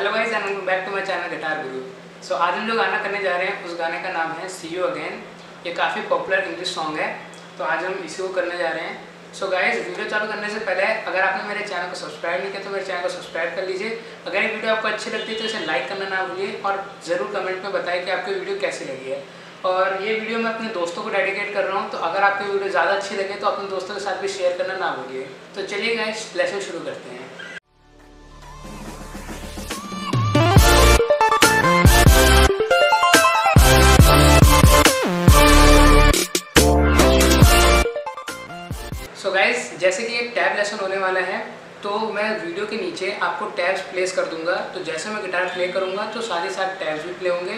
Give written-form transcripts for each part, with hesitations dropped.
Hello guys and welcome back to my channel guitar Guru. So आज हम जो गाना करने जा रहे हैं उस गाने का नाम है सी यू अगेन। ये काफ़ी पॉपुलर इंग्लिश सॉन्ग है, तो आज हम इसी को करने जा रहे हैं। सो गाइस वीडियो चालू करने से पहले अगर आपने मेरे चैनल को सब्सक्राइब नहीं किया तो मेरे चैनल को सब्सक्राइब कर लीजिए। अगर ये वीडियो आपको अच्छी लगती है तो इसे लाइक करना ना भूलिए और ज़रूर कमेंट में बताएं कि आपको वीडियो कैसी लगी है। और ये वीडियो मैं अपने दोस्तों को डेडिकेट कर रहा हूँ, तो अगर आपकी वीडियो ज़्यादा अच्छी लगे तो अपने दोस्तों के साथ भी शेयर करना ना भूलिए। तो चलिए गाइस लेसन शुरू करते हैं। सो गाइस जैसे कि एक टैब लेसन होने वाला है, तो मैं वीडियो के नीचे आपको टैब्स प्लेस कर दूंगा। तो जैसे मैं गिटार प्ले करूंगा तो साथ ही साथ टैब्स भी प्ले होंगे।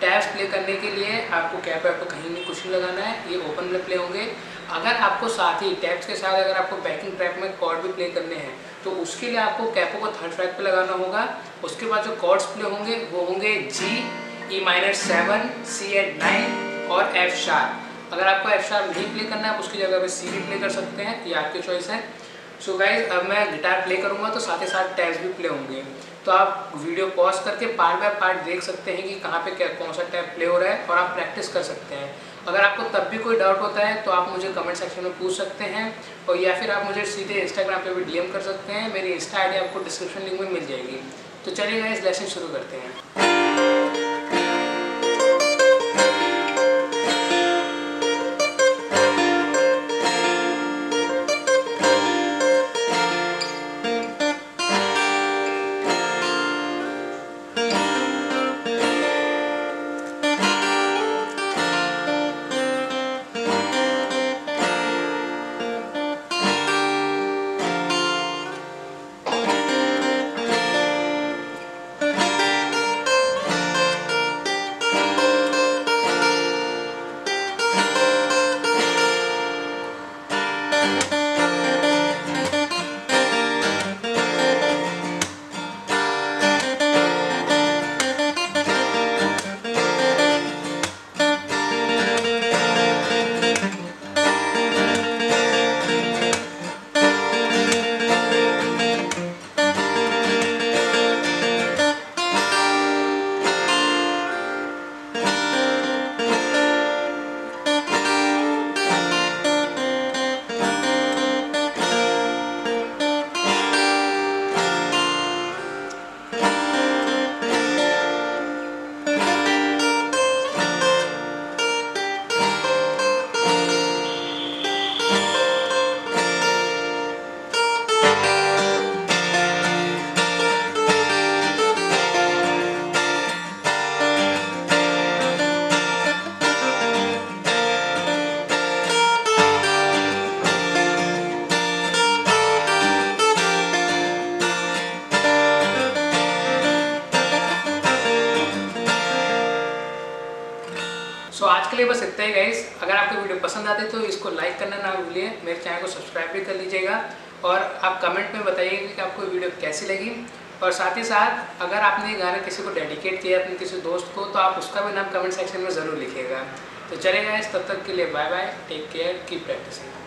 टैब्स प्ले करने के लिए आपको कैप पर आपको कहीं नहीं कुछ नहीं लगाना है, ये ओपन में प्ले होंगे। अगर आपको साथ ही टैब्स के साथ अगर आपको बैकिंग ट्रैक में कॉर्ड भी प्ले करने हैं तो उसके लिए आपको कैपों को थर्ड ट्रैक पर लगाना होगा। उसके बाद जो कॉर्ड्स प्ले होंगे वो होंगे G, E minor 7, C add 9 और F शार्प। अगर आपको F शार्प नहीं प्ले करना है उसकी जगह पर C भी प्ले कर सकते हैं, ये आपकी चॉइस है। सो गाइज अब मैं गिटार प्ले करूँगा तो साथ ही साथ टैब्स भी प्ले होंगे, तो आप वीडियो पॉज करके पार्ट बाय पार्ट देख सकते हैं कि कहाँ पे क्या कौन सा टैब प्ले हो रहा है और आप प्रैक्टिस कर सकते हैं। अगर आपको तब भी कोई डाउट होता है तो आप मुझे कमेंट सेक्शन में पूछ सकते हैं, और या फिर आप मुझे सीधे इंस्टाग्राम पे भी डीएम कर सकते हैं। मेरी इंस्टा आईडी आपको डिस्क्रिप्शन लिंक में मिल जाएगी। तो चलिए गाइस लेसन शुरू करते हैं। सो आज के लिए बस इतना ही गाइस। अगर आपको वीडियो पसंद आते तो इसको लाइक करना ना भूलिए, मेरे चैनल को सब्सक्राइब भी कर लीजिएगा और आप कमेंट में बताइएगा कि आपको वीडियो कैसी लगी। और साथ ही साथ अगर आपने ये गाना किसी को डेडिकेट किया अपने किसी दोस्त को तो आप उसका भी नाम कमेंट सेक्शन में ज़रूर लिखिएगा। तो चलिए गाइस तब तक के लिए bye bye, take care, keep practising.